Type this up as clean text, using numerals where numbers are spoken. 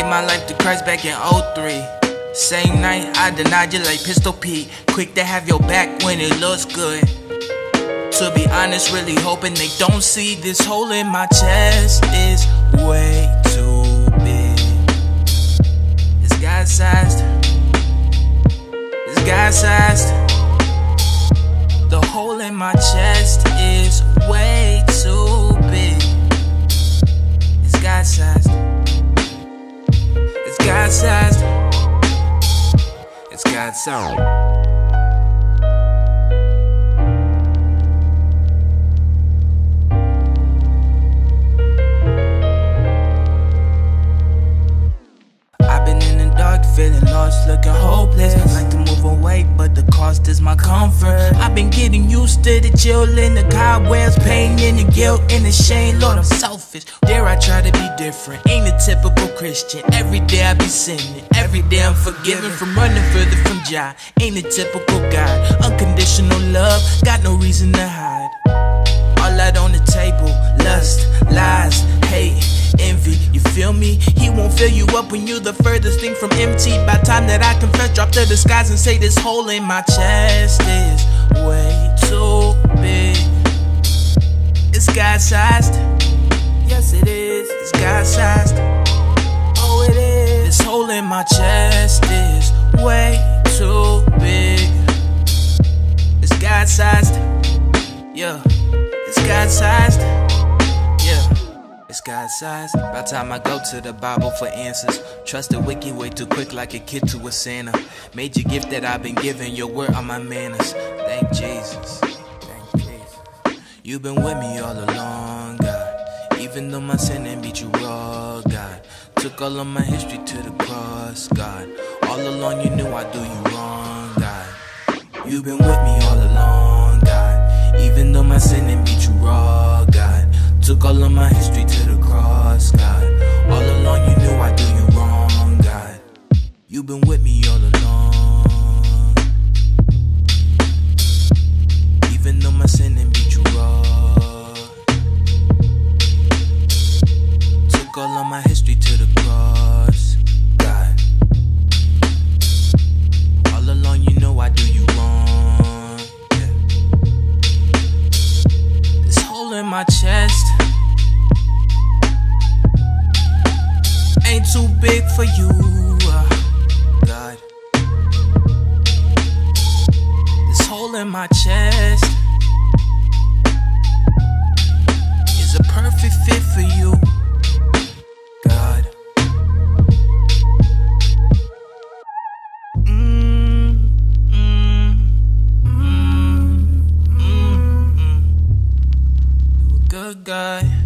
gave my life to Christ back in 03. Same night, I denied you like Pistol Pete. Quick to have your back when it looks good. To be honest, really hoping they don't see this hole in my chest is way too big. It's God-sized. It's God-sized. The hole in my chest is way too big. It's God-sized. It's God-sized. It's God's own. Feeling lost, looking hopeless. I like to move away, but the cost is my comfort. I've been getting used to the chill and the cobwebs, pain and the guilt and the shame. Lord, I'm selfish. Dare I try to be different? Ain't a typical Christian. Every day I be sinning. Every day I'm forgiven from running further from Jah. Ain't a typical God. Unconditional love, got no reason to hide. All out on the table, lust, lies, hate, envy, you feel me? He won't fill you up when you the furthest thing from empty. By time that I confess, drop to the skies and say this hole in my chest is way too big. It's God-sized. Yes it is. It's God-sized. Oh it is. This hole in my chest is way too big. It's God-sized. Yeah. It's God-sized. It's God-sized. By the time I go to the Bible for answers, trust the wicked way too quick like a kid to a Santa. Major gift that I've been given, your word on my manners. Thank Jesus. Thank Jesus. You've been with me all along, God. Even though my sin ain't beat you raw, God. Took all of my history to the cross, God. All along you knew I'd do you wrong, God. You've been with me all along, God. Even though my sin ain't beat you raw, God. Took all of my history to the cross, God. All along you knew I do you wrong, God. You've been with me all along. Even though my sin didn't beat you raw. Took all of my history to the cross, God. All along you know I do you wrong, yeah. This hole in my chest ain't too big for you, God. This hole in my chest is a perfect fit for you, God. You a good guy.